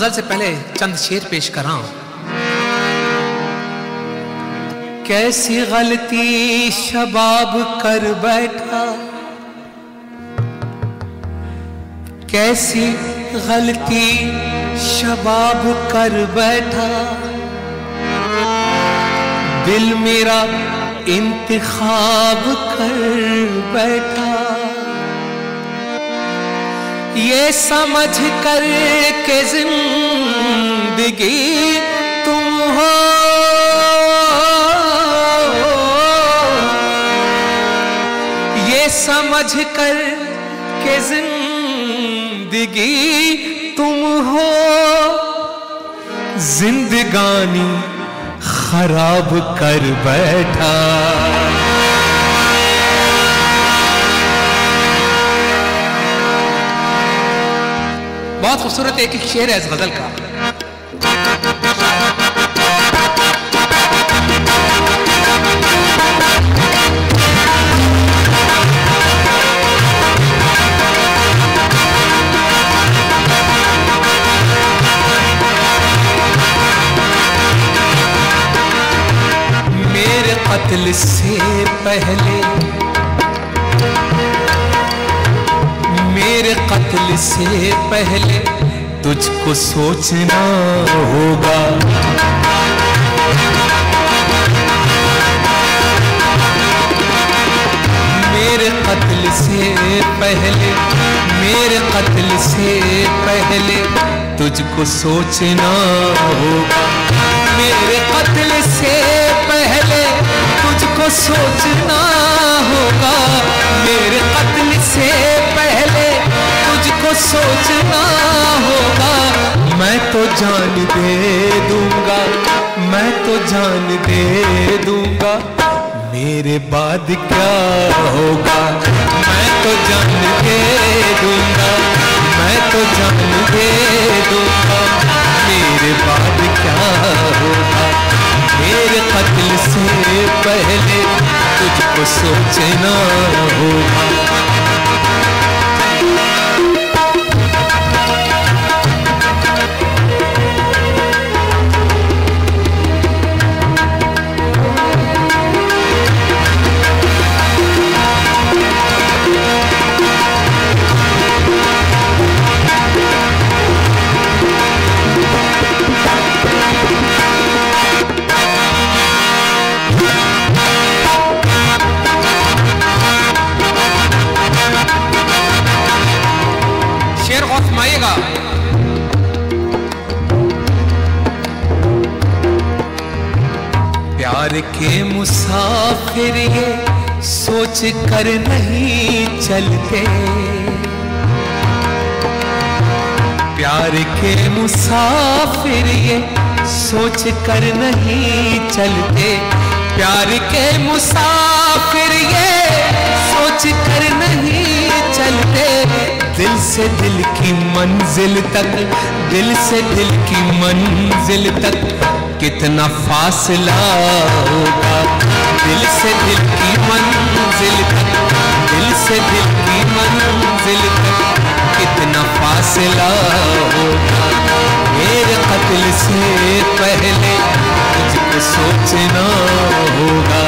गजल से पहले चंद शेर पेश कराऊं। कैसी गलती शबाब कर बैठा, कैसी गलती शबाब कर बैठा, दिल मेरा इंतखाब कर बैठा। ये समझ कर के जिंदगी तुम हो, ये समझ कर के जिंदगी तुम हो, जिंदगानी खराब कर बैठा। बहुत खूबसूरत एक शेर है इस गजल का। मेरे कत्ल से पहले, मेरे कत्ल से पहले तुझको सोचना होगा। मेरे कत्ल से पहले, मेरे कत्ल से पहले तुझको सोचना होगा। मेरे कत्ल से पहले तुझको सोचना होगा। मेरे कत्ल से पहले तुझको सोचना होगा। मैं तो जान दे दूंगा, मैं तो जान दे दूंगा, मेरे बाद क्या होगा। मैं तो जान दे दूंगा, मैं तो जान दे दूंगा, मेरे बाद क्या होगा। मेरे कत्ल से पहले तुझको सोचना होगा। प्यार के मुसाफिर ये सोच कर नहीं चलते, प्यार के मुसाफिर ये सोच कर नहीं चलते, प्यार के मुसाफिर ये सोच कर नहीं चलते। दिल से दिल की मंजिल तक, दिल से दिल की मंजिल तक कितना फासला होगा। दिल से दिल की मंजिल तक, दिल से दिल की मंजिल तक कितना फासला होगा। मेरे कत्ल से पहले तुझको सोचना होगा।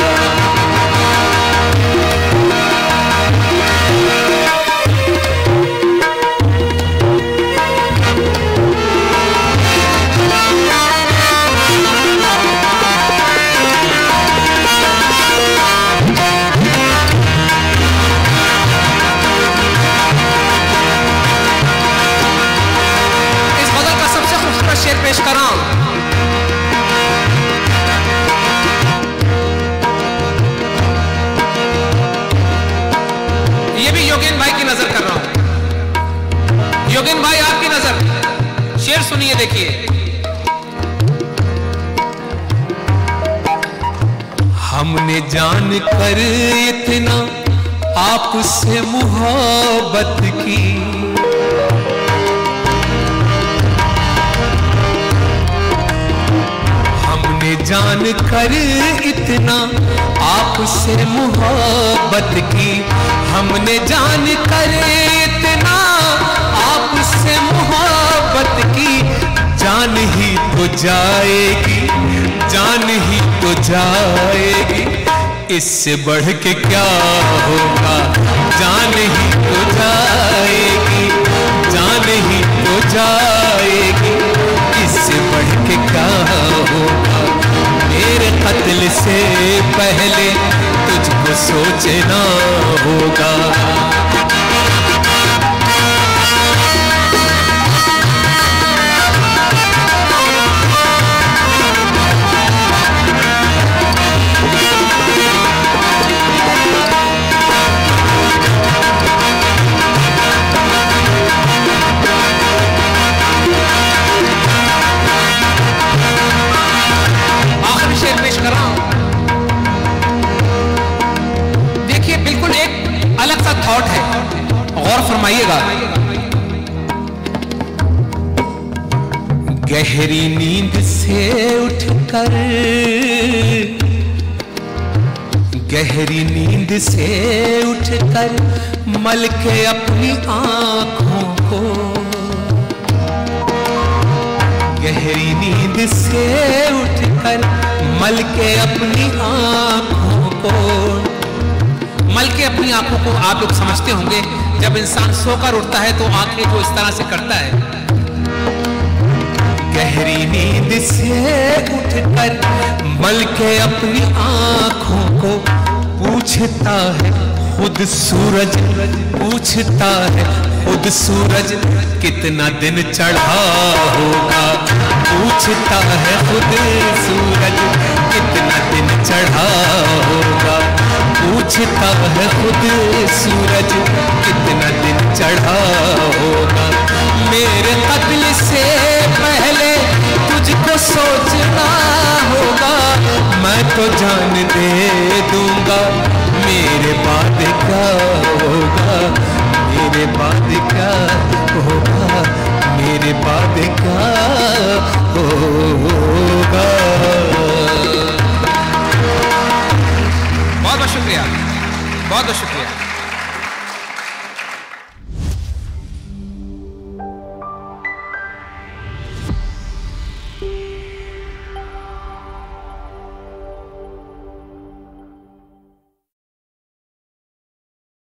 सुनिए देखिए। हमने जान कर इतना आपसे मोहब्बत की, हमने जान कर इतना आपसे मोहब्बत की, हमने जान कर इतना आपसे मोहब्बत की। जाएगी, जान ही तो जाएगी, इससे बढ़ के क्या होगा, जान ही तो जाएगी, जान ही तो जाएगी, इससे बढ़ के क्या होगा। मेरे कत्ल से पहले तुझको सोचना होगा। गहरी नींद से उठकर, गहरी नींद से उठकर मल के अपनी आंखों को, गहरी नींद से उठकर मल के अपनी आंखों को, मल के अपनी आंखों को। आप लोग समझते होंगे जब इंसान सोकर उठता है तो आंखें जो इस तरह से करता है। गहरी नींद से उठकर मल के अपनी आंखों को पूछता है खुद सूरज, पूछता है खुद सूरज कितना दिन चढ़ा होगा, पूछता है खुद सूरज कितना दिन चढ़ा होगा, पूछता है खुद सूरज कितना दिन चढ़ा होगा। मेरे कत्ल से पहले तुझको सोचना होगा। मैं तो जान दे दूंगा मेरे बाद का